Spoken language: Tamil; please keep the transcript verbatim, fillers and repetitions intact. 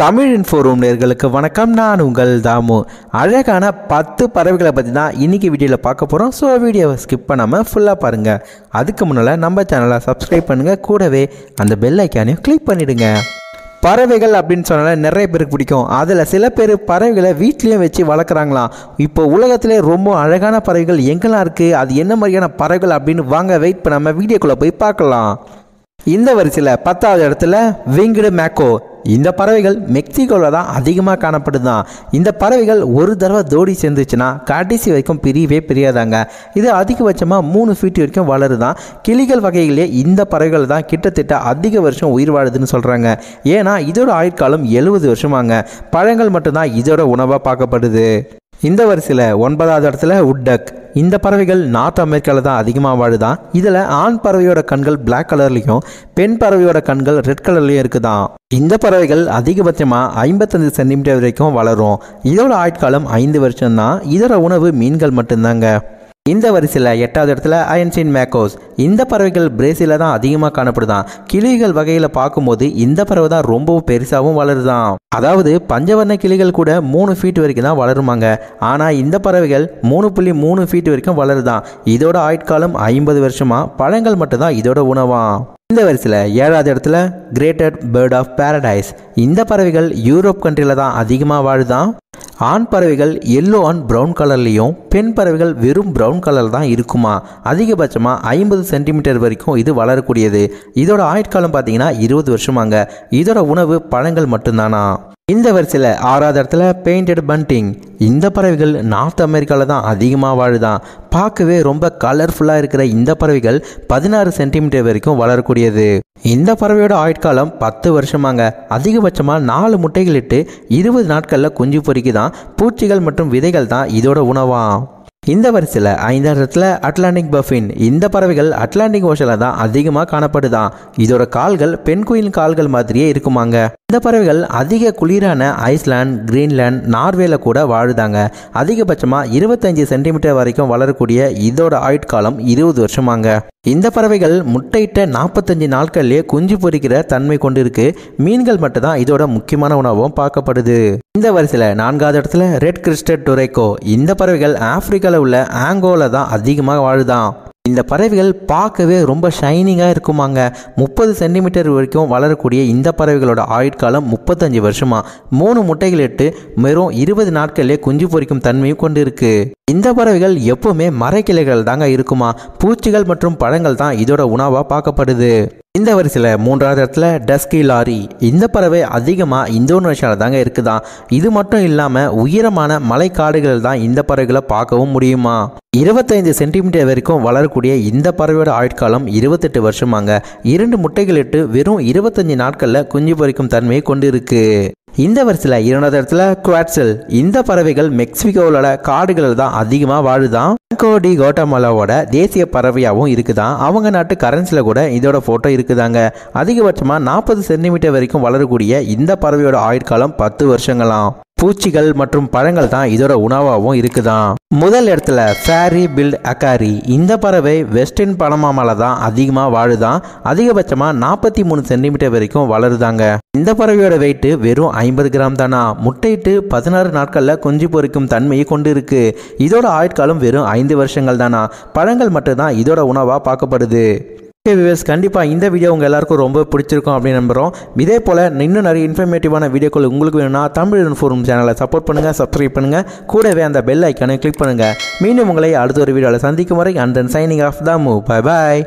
தமிழ் இன்ஃபோ ரூம் நேயர்களுக்கு வணக்கம். நான் உங்கள் தாமு. அழகான பத்து பறவைகளை பற்றி தான் இன்றைக்கி வீடியோவில் பார்க்க போகிறோம். ஸோ வீடியோவை ஸ்கிப் பண்ணாமல் ஃபுல்லாக பாருங்கள். அதுக்கு முன்னால் நம்ம சேனலை சப்ஸ்கிரைப் பண்ணுங்கள், கூடவே அந்த பெல் ஐக்கானையும் கிளிக் பண்ணிவிடுங்க. பறவைகள் அப்படின்னு சொன்னால் நிறைய பேருக்கு பிடிக்கும். அதில் சில பேர் பறவைகளை வீட்லேயும் வச்சு வளர்க்குறாங்களாம். இப்போ உலகத்திலே ரொம்ப அழகான பறவைகள் எங்கெல்லாம் இருக்குது, அது என்ன மாதிரியான பறவைகள் அப்படின்னு வாங்க வெயிட் பண்ணாமல் வீடியோக்குள்ளே போய் பார்க்கலாம். இந்த வரிசையில் பத்தாவது இடத்துல விங்டு மேக்கோ. இந்த பறவைகள் மெக்சிகோவில் தான் அதிகமாக காணப்படுதுதான். இந்த பறவைகள் ஒரு தடவை தோடி சேர்ந்துச்சுன்னா கடைசி வரைக்கும் பிரியவே பிரியாதாங்க. இது அதிகபட்சமாக மூணு ஃபீட் வரைக்கும் வளருதான். கிளிகள் வகையிலே இந்த பறவைகள் தான் கிட்டத்தட்ட அதிக வருஷம் உயிர் வாழுதுன்னு சொல்கிறாங்க. ஏன்னா இதோட ஆயுட்காலம் எழுபது வருஷமாங்க. பழங்கள் மட்டும்தான் இதோட உணவாக பார்க்கப்படுது. இந்த வரிசையில் ஒன்பதாவது இடத்துல உட்டக். இந்த பறவைகள் நார்த் அமெரிக்காவில் தான் அதிகமாக வாழுதான். இதில் ஆண் பறவையோட கண்கள் பிளாக் கலர்லேயும் பெண் பறவையோட கண்கள் ரெட் கலர்லேயும் இருக்குதான். இந்த பறவைகள் அதிகபட்சமாக ஐம்பத்தஞ்சு சென்டிமீட்டர் வரைக்கும் வளரும். இதோட ஆயுட்காலம் ஐந்து வருஷம்தான். இதோட உணவு மீன்கள் மட்டும்தாங்க. இந்த வரிசையில் எட்டாவது இடத்துல அயன்சின் மேக்கோஸ். இந்த பறவைகள் பிரேசிலில் தான் அதிகமாக காணப்படுதான். கிளிகள் வகையில் பார்க்கும்போது இந்த பறவை தான் ரொம்பவும் பெருசாகவும் வளருதான். அதாவது பஞ்சவர்ண கிளிகள் கூட மூணு ஃபீட் வரைக்கும் தான் வளருமாங்க. ஆனால் இந்த பறவைகள் மூணு புள்ளி மூணு ஃபீட் வரைக்கும் வளருதான். இதோட ஆயுட்காலம் ஐம்பது வருஷமாக. பழங்கள் மட்டும்தான் இதோட உணவாம். இந்த வரிசையில் ஏழாவது இடத்துல கிரேட்டர் பேர்ட் ஆஃப் பேரடைஸ். இந்த பறவைகள் யூரோப் கண்ட்ரியில் தான் அதிகமாக வாழுதான். ஆண் பறவைகள் எல்லோ அண்ட் ப்ரௌன் கலர்லேயும் பெண் பறவைகள் வெறும் ப்ரௌன் கலர் தான் இருக்குமா. அதிகபட்சமாக ஐம்பது சென்டிமீட்டர் வரைக்கும் இது வளரக்கூடியது. இதோட ஆயுட்காலம் பார்த்தீங்கன்னா இருபது வருஷமாங்க. இதோட உணவு பழங்கள் மட்டும்தானா. இந்த வரிசையில் ஆறாவது இடத்துல பெயிண்டட் பண்டிங். இந்த பறவைகள் நார்த் அமெரிக்காவில் தான் அதிகமாக வாழுதான். பார்க்கவே ரொம்ப கலர்ஃபுல்லாக இருக்கிற இந்த பறவைகள் பதினாறு சென்டிமீட்டர் வரைக்கும் வளரக்கூடியது. இந்த பறவையோட ஆயுட்காலம் பத்து வருஷமாங்க. அதிகபட்சமாக நாலு முட்டைகள் இட்டு இருபது நாட்களில் குஞ்சு பொறிக்கு தான். பூச்சிகள் மற்றும் விதைகள் தான் இதோட உணவாம். இந்த வரிசையில் ஐந்தாவது இடத்துல அட்லாண்டிக் பஃபின். இந்த பறவைகள் அட்லாண்டிக் ஓஷனில் தான் அதிகமாக காணப்படுதான். இதோட கால்கள் பென்குயின் கால்கள் மாதிரியே இருக்குமாங்க. இந்த பறவைகள் அதிக குளிரான ஐஸ்லாண்ட், கிரீன்லாண்ட், நார்வேல கூட வாழுதாங்க. அதிகபட்சமாக இருபத்தஞ்சி சென்டிமீட்டர் வரைக்கும் வளரக்கூடிய இதோட ஆயுட்காலம் இருபது வருஷமாங்க. இந்த பறவைகள் முட்டையிட்ட நாற்பத்தஞ்சு நாட்கள்லேயே குஞ்சு பொறிக்கிற தன்மை கொண்டிருக்கு. மீன்கள் மட்டும்தான் இதோட முக்கியமான உணவும் பார்க்கப்படுது. இந்த வரிசையில் நான்காவது இடத்துல ரெட் கிறிஸ்டட் டொரேக்கோ. இந்த பறவைகள் ஆப்பிரிக்காவில் உள்ள ஆங்கோலா தான் அதிகமாக வாழுதான். இந்த பறவைகள் பார்க்கவே ரொம்ப ஷைனிங்காக இருக்குமாங்க. முப்பது சென்டிமீட்டர் வரைக்கும் வளரக்கூடிய இந்த பறவைகளோட ஆயுட்காலம் முப்பத்தஞ்சு வருஷமா. மூணு முட்டைகளிட்டு வெறும் இருபது நாட்கள்லேயே குஞ்சு பொறிக்கும் தன்மையும் கொண்டிருக்கு. இந்த பறவைகள் எப்பவுமே மரக்கிளைகள் தாங்க இருக்குமா. பூச்சிகள் மற்றும் பழங்கள் தான் இதோட உணவாக பார்க்கப்படுது. இந்த வரிசையில் மூன்றாவது இடத்துல டஸ்கி லாரி. இந்த பறவை அதிகமாக இந்தோனேஷியாவில் தாங்க இருக்குதான். இது மட்டும் இல்லாமல் உயரமான மலை காடுகள் தான் இந்த பறவைகளை பார்க்கவும் முடியுமா. இருபத்தைந்து சென்டிமீட்டர் வரைக்கும் வளரக்கூடிய இந்த பறவையோட ஆயுட்காலம் இருபத்தெட்டு வருஷமாங்க. இரண்டு முட்டைகளிட்டு வெறும் இருபத்தஞ்சி நாட்களில் குஞ்சு பொறிக்கும் தன்மையை கொண்டிருக்கு. இந்த வரிசையில் இரண்டாவது இடத்துல குவாட்சல். இந்த பறவைகள் மெக்சிகோவோட காடுகளில் தான் அதிகமாக வாழுதான். கோடி கோட்டமலாவோட தேசிய பறவையாகவும் இருக்குதான். அவங்க நாட்டு கரன்சியில் கூட இதோட ஃபோட்டோ இருக்குதாங்க. அதிகபட்சமாக நாற்பது சென்டிமீட்டர் வரைக்கும் வளரக்கூடிய இந்த பறவையோட ஆயுட்காலம் பத்து வருஷங்களாம். பூச்சிகள் மற்றும் பழங்கள் தான் இதோட உணவாகவும் இருக்குதான். முதல் இடத்துல ஃபேரி பில்ட் அக்காரி. இந்த பறவை வெஸ்டர்ன் பனமாமல தான் அதிகமாக வாழுதான். அதிகபட்சமாக நாற்பத்தி மூணு சென்டிமீட்டர் வரைக்கும் வளருதாங்க. இந்த பறவையோட வெயிட்டு வெறும் ஐம்பது கிராம் தானா. முட்டையிட்டு பதினாறு நாட்களில் குஞ்சு பொறிக்கும் தன்மையை கொண்டு இருக்கு. இதோட ஆயுட்காலம் வெறும் ஐந்து வருஷங்கள் தானா. பழங்கள் மட்டும்தான் இதோட உணவாக பார்க்கப்படுது. ஓகே வியூவர்ஸ், கண்டிப்பாக இந்த வீடியோ உங்கள் எல்லாருக்கும் ரொம்ப பிடிச்சிருக்கும் அப்படின்னு நம்புகிறோம். இதே போல் இன்னும் நிறைய இன்ஃபர்மேட்டிவான வீடியோக்கள் உங்களுக்கு வேணும்னா தமிழ் இன்ஃபோ ரூம் சேனலை சப்போர்ட் பண்ணுங்கள், சப்ஸ்கிரைப் பண்ணுங்கள், கூடவே அந்த பெல் ஐக்கானை கிளிக் பண்ணுங்கள். மீண்டும் உங்களை அடுத்த ஒரு வீடியோவில் சந்திக்கும் வரை and then signing off Thamu. Bye bye.